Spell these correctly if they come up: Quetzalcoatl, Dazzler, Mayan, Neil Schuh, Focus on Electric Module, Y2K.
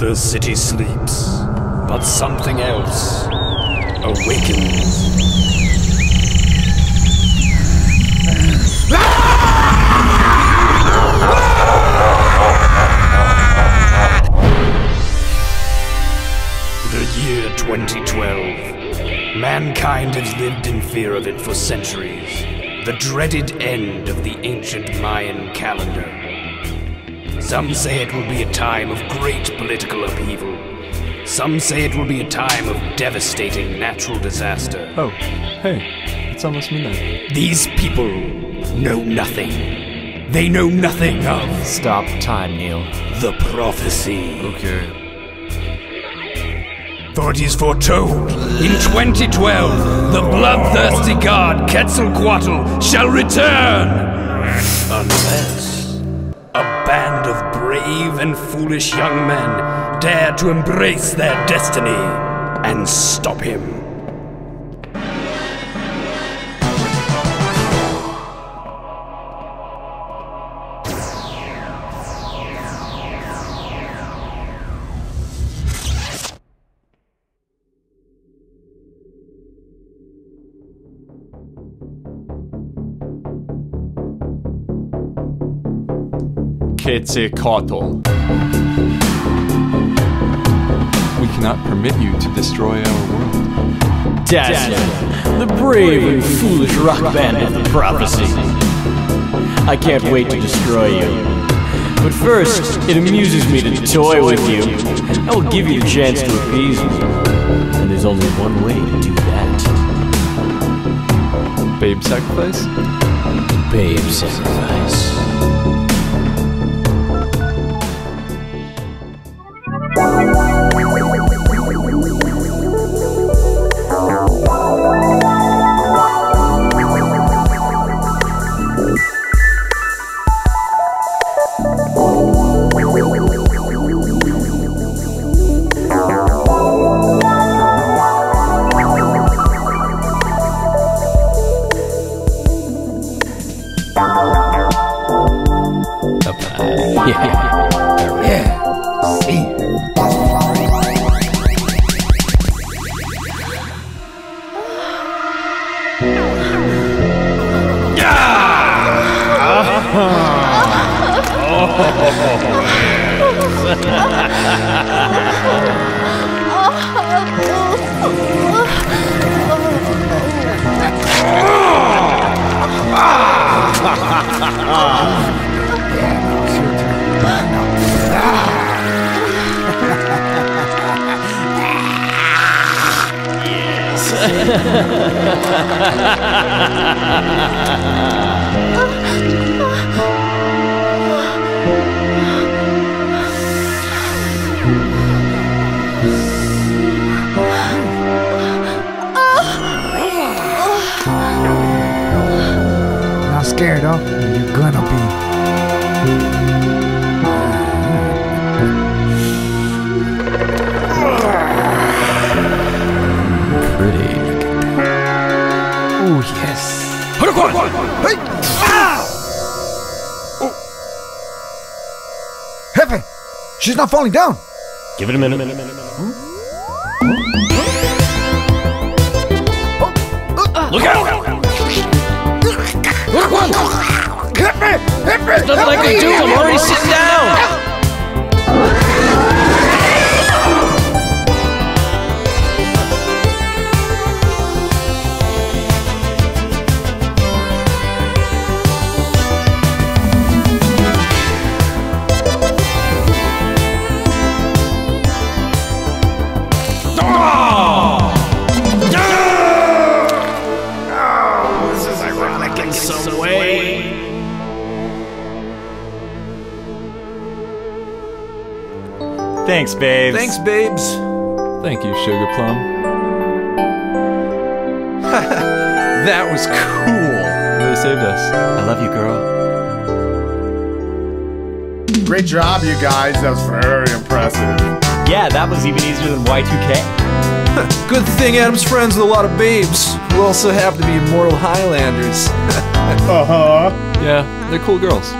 The city sleeps, but something else awakens. The year 2012. Mankind has lived in fear of it for centuries. The dreaded end of the ancient Mayan calendar. Some say it will be a time of great political upheaval. Some say it will be a time of devastating natural disaster. Oh, hey, it's almost midnight. These people know nothing. They know nothing of... Stop time, Neil. The prophecy. Okay. For it is foretold, in 2012, the bloodthirsty god Quetzalcoatl shall return! Unless a band of brave and foolish young men dare to embrace their destiny and stop him. Quetzalcoatl. We cannot permit you to destroy our world. Dazzler, the brave and foolish rock band of the prophecy. I can't wait to destroy you. But first, it amuses me to toy with you. I will give you the chance to appease me. And there's only one way to do that. Babe sacrifice? Babe sacrifice. Not scared, huh? You're gonna be. Pretty. Oh, yes. Hey! Ah! Oh. Hefe! She's not falling down! Give it a minute. Look out! Hit me! Hit me! There's nothing I can do! I'm already sitting down! Thanks, babes. Thanks, babes. Thank you, Sugar Plum. That was cool. They saved us. I love you, girl. Great job, you guys. That was very impressive. Yeah, that was even easier than Y2K. Good thing Adam's friends with a lot of babes, who also happen to be immortal Highlanders. Yeah, they're cool girls.